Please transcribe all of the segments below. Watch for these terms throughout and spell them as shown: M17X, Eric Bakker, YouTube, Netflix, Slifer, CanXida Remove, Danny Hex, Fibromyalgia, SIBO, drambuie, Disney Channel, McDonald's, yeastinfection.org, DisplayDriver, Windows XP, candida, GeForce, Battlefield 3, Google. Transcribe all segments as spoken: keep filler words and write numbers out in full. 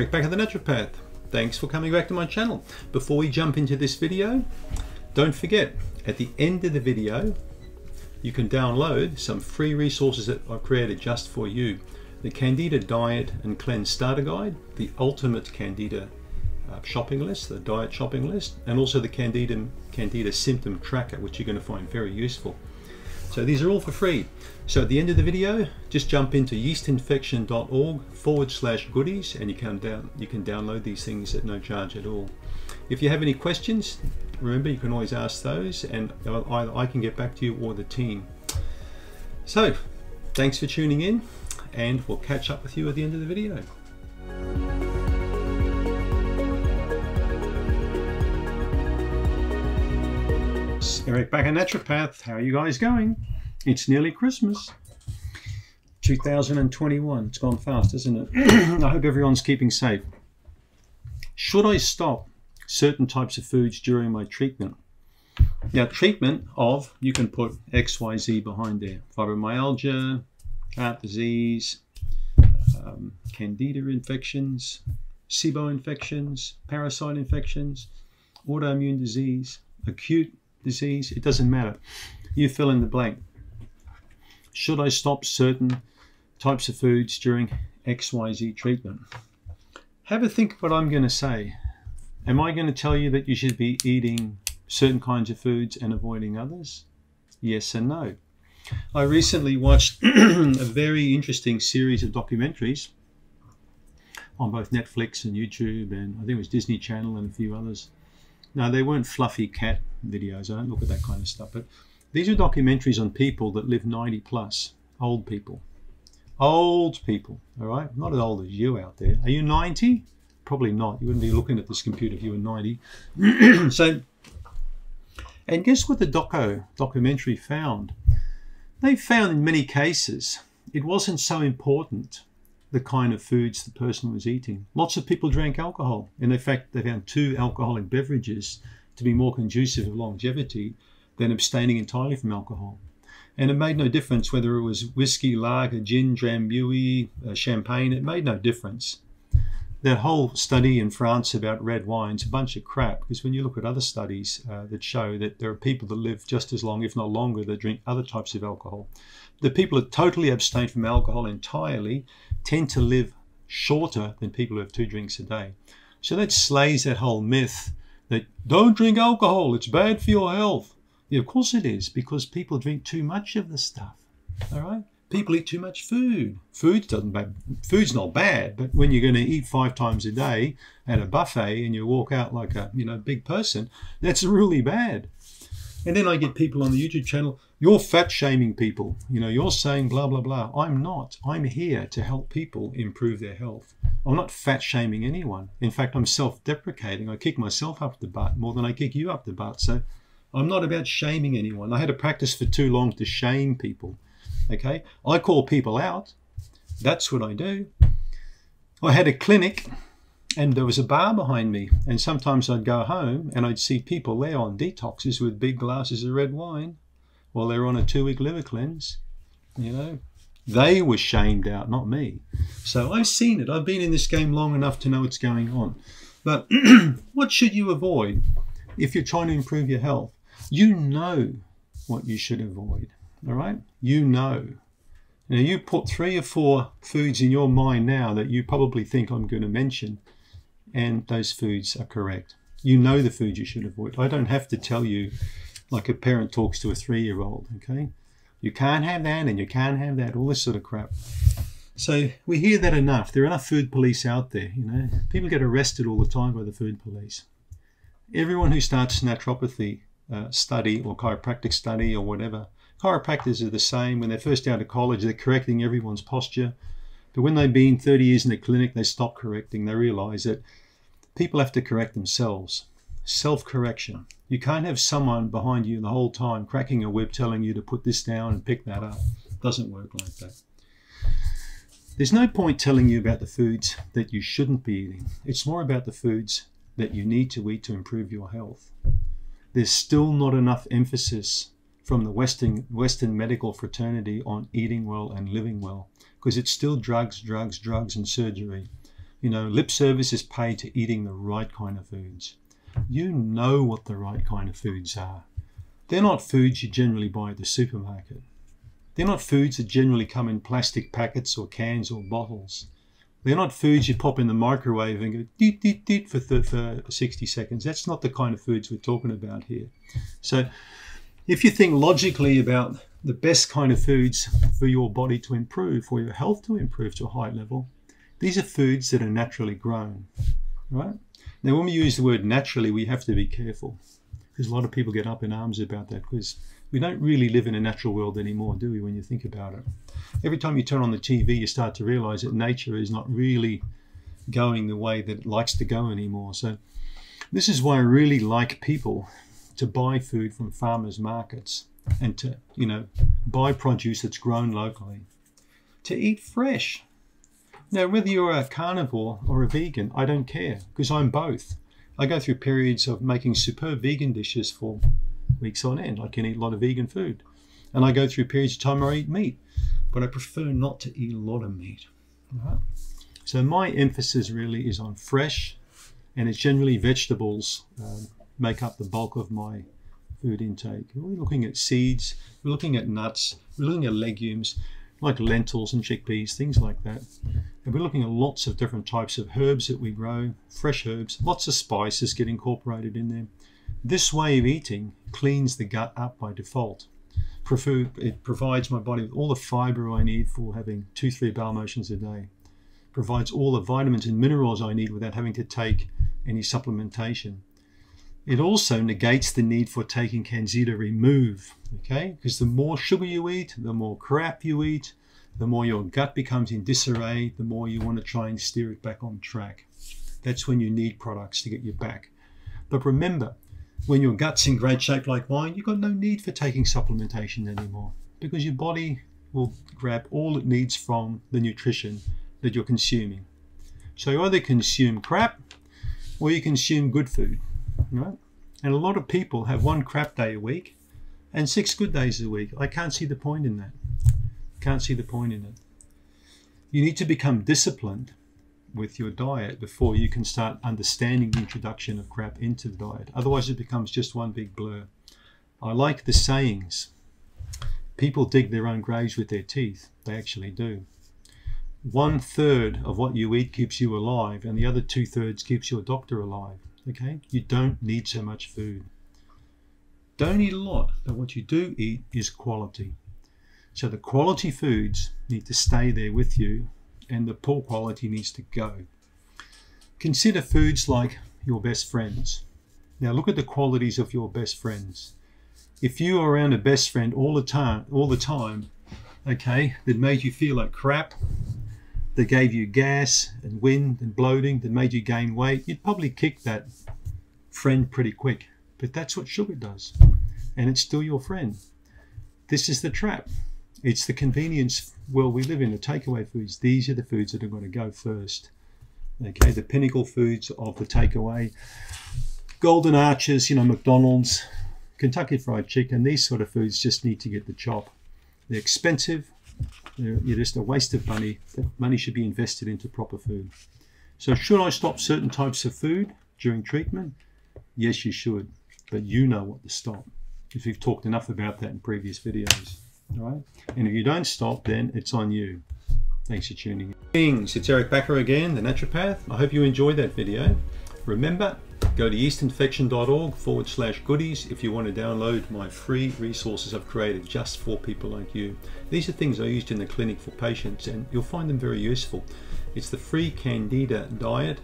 Eric Bakker the naturopath. Thanks for coming back to my channel. Before we jump into this video, don't forget, at the end of the video, you can download some free resources that I've created just for you. The Candida Diet and Cleanse Starter Guide, the Ultimate Candida uh, Shopping List, the Diet Shopping List, and also the Candida, Candida Symptom Tracker, which you're going to find very useful. So these are all for free. So at the end of the video, just jump into yeastinfection.org forward slash goodies and you can, down, you can download these things at no charge at all. If you have any questions, remember you can always ask those and either I can get back to you or the team. So thanks for tuning in and we'll catch up with you at the end of the video. Eric Bakker, naturopath. How are you guys going? It's nearly Christmas, two thousand twenty-one. It's gone fast, isn't it? I hope everyone's keeping safe. Should I stop certain types of foods during my treatment? Now, treatment of, you can put X Y Z behind there. Fibromyalgia, heart disease, um, candida infections, SIBO infections, parasite infections, autoimmune disease, acute disease, it doesn't matter. You fill in the blank. Should I stop certain types of foods during X Y Z treatment? Have a think of what I'm going to say. Am I going to tell you that you should be eating certain kinds of foods and avoiding others? Yes and no. I recently watched a very interesting series of documentaries on both Netflix and YouTube, and I think it was Disney Channel and a few others. Now, they weren't fluffy cat videos. I don't look at that kind of stuff. But these are documentaries on people that live ninety plus, old people. Old people, all right? Not as old as you out there. Are you ninety? Probably not. You wouldn't be looking at this computer if you were ninety. So, and guess what the doco documentary found? They found in many cases it wasn't so important the kind of foods the person was eating. Lots of people drank alcohol. And in fact, they found two alcoholic beverages to be more conducive of longevity than abstaining entirely from alcohol. And it made no difference whether it was whiskey, lager, gin, drambuie, uh, champagne. It made no difference. That whole study in France about red wine's a bunch of crap, because when you look at other studies uh, that show that there are people that live just as long, if not longer, that drink other types of alcohol. The people that totally abstain from alcohol entirely tend to live shorter than people who have two drinks a day. So that slays that whole myth that don't drink alcohol, it's bad for your health. Yeah, of course it is, because people drink too much of the stuff, all right? People eat too much food. Food doesn't bad. Food's not bad, but when you're going to eat five times a day at a buffet and you walk out like a you know big person, that's really bad. And then I get people on the YouTube channel, you're fat shaming people. You know, you're saying blah, blah, blah. I'm not. I'm here to help people improve their health. I'm not fat shaming anyone. In fact, I'm self-deprecating. I kick myself up the butt more than I kick you up the butt. So I'm not about shaming anyone. I had a practice for too long to shame people. Okay, I call people out. That's what I do. I had a clinic and there was a bar behind me. And sometimes I'd go home and I'd see people there on detoxes with big glasses of red wine while they were on a two-week liver cleanse. You know, they were shamed out, not me. So I've seen it. I've been in this game long enough to know what's going on. But what should you avoid if you're trying to improve your health? You know what you should avoid. All right, you know. Now you put three or four foods in your mind now that you probably think I'm going to mention, and those foods are correct. You know the foods you should avoid. I don't have to tell you like a parent talks to a three-year-old, okay? You can't have that and you can't have that, all this sort of crap. So we hear that enough. There are enough food police out there, you know. People get arrested all the time by the food police. Everyone who starts naturopathy uh, study or chiropractic study or whatever, chiropractors are the same. When they're first out of college, they're correcting everyone's posture. But when they've been thirty years in the clinic, they stop correcting. They realize that people have to correct themselves. Self-correction. You can't have someone behind you the whole time cracking a whip telling you to put this down and pick that up. It doesn't work like that. There's no point telling you about the foods that you shouldn't be eating. It's more about the foods that you need to eat to improve your health. There's still not enough emphasis from the Western, Western medical fraternity on eating well and living well, because it's still drugs, drugs, drugs and surgery. You know, lip service is paid to eating the right kind of foods. You know what the right kind of foods are. They're not foods you generally buy at the supermarket. They're not foods that generally come in plastic packets or cans or bottles. They're not foods you pop in the microwave and go deet, deet, deet for, for sixty seconds. That's not the kind of foods we're talking about here. So if you think logically about the best kind of foods for your body to improve, for your health to improve to a high level, these are foods that are naturally grown, right? Now, when we use the word naturally, we have to be careful because a lot of people get up in arms about that because we don't really live in a natural world anymore, do we, when you think about it? Every time you turn on the T V, you start to realize that nature is not really going the way that it likes to go anymore. So this is why I really like people to buy food from farmers' markets and to, you know, buy produce that's grown locally, to eat fresh. Now, whether you're a carnivore or a vegan, I don't care because I'm both. I go through periods of making superb vegan dishes for weeks on end. I can eat a lot of vegan food. And I go through periods of time where I eat meat, but I prefer not to eat a lot of meat. Right? So my emphasis really is on fresh, and it's generally vegetables um, make up the bulk of my food intake. We're looking at seeds, we're looking at nuts, we're looking at legumes, like lentils and chickpeas, things like that. And we're looking at lots of different types of herbs that we grow, fresh herbs, lots of spices get incorporated in there. This way of eating cleans the gut up by default. It provides my body with all the fiber I need for having two, three bowel motions a day. It provides all the vitamins and minerals I need without having to take any supplementation. It also negates the need for taking CanXida Remove, okay? Because the more sugar you eat, the more crap you eat, the more your gut becomes in disarray, the more you want to try and steer it back on track. That's when you need products to get you back. But remember, when your gut's in great shape like mine, you've got no need for taking supplementation anymore because your body will grab all it needs from the nutrition that you're consuming. So you either consume crap or you consume good food, right? And a lot of people have one crap day a week and six good days a week. I can't see the point in that. Can't see the point in it. You need to become disciplined with your diet before you can start understanding the introduction of crap into the diet. Otherwise it becomes just one big blur. I like the sayings. People dig their own graves with their teeth. They actually do. One third of what you eat keeps you alive and the other two thirds keeps your doctor alive. Okay? You don't need so much food. Don't eat a lot, but what you do eat is quality. So the quality foods need to stay there with you and the poor quality needs to go. Consider foods like your best friends. Now look at the qualities of your best friends. If you are around a best friend all the time, all the time, okay, that made you feel like crap, that gave you gas and wind and bloating, that made you gain weight, you'd probably kick that friend pretty quick. But that's what sugar does, and it's still your friend. This is the trap. It's the convenience world we live in, the takeaway foods. These are the foods that are going to go first. Okay, the pinnacle foods of the takeaway. Golden Arches, you know, McDonald's, Kentucky Fried Chicken, these sort of foods just need to get the chop. They're expensive. They're you're just a waste of money. That money should be invested into proper food. So should I stop certain types of food during treatment? Yes, you should. But you know what to stop because we've talked enough about that in previous videos. All right? And if you don't stop, then it's on you. Thanks for tuning in. Things. It's Eric Bakker again, the naturopath. I hope you enjoyed that video. Remember, go to yeast infection dot org forward slash goodies if you want to download my free resources I've created just for people like you. These are things I used in the clinic for patients and you'll find them very useful. It's the free Candida diet,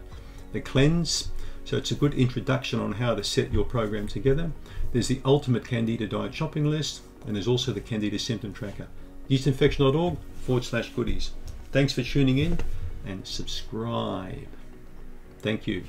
the cleanse, so it's a good introduction on how to set your program together. There's the ultimate Candida diet shopping list, and there's also the Candida symptom tracker. yeast infection dot org forward slash goodies. Thanks for tuning in and subscribe. Thank you.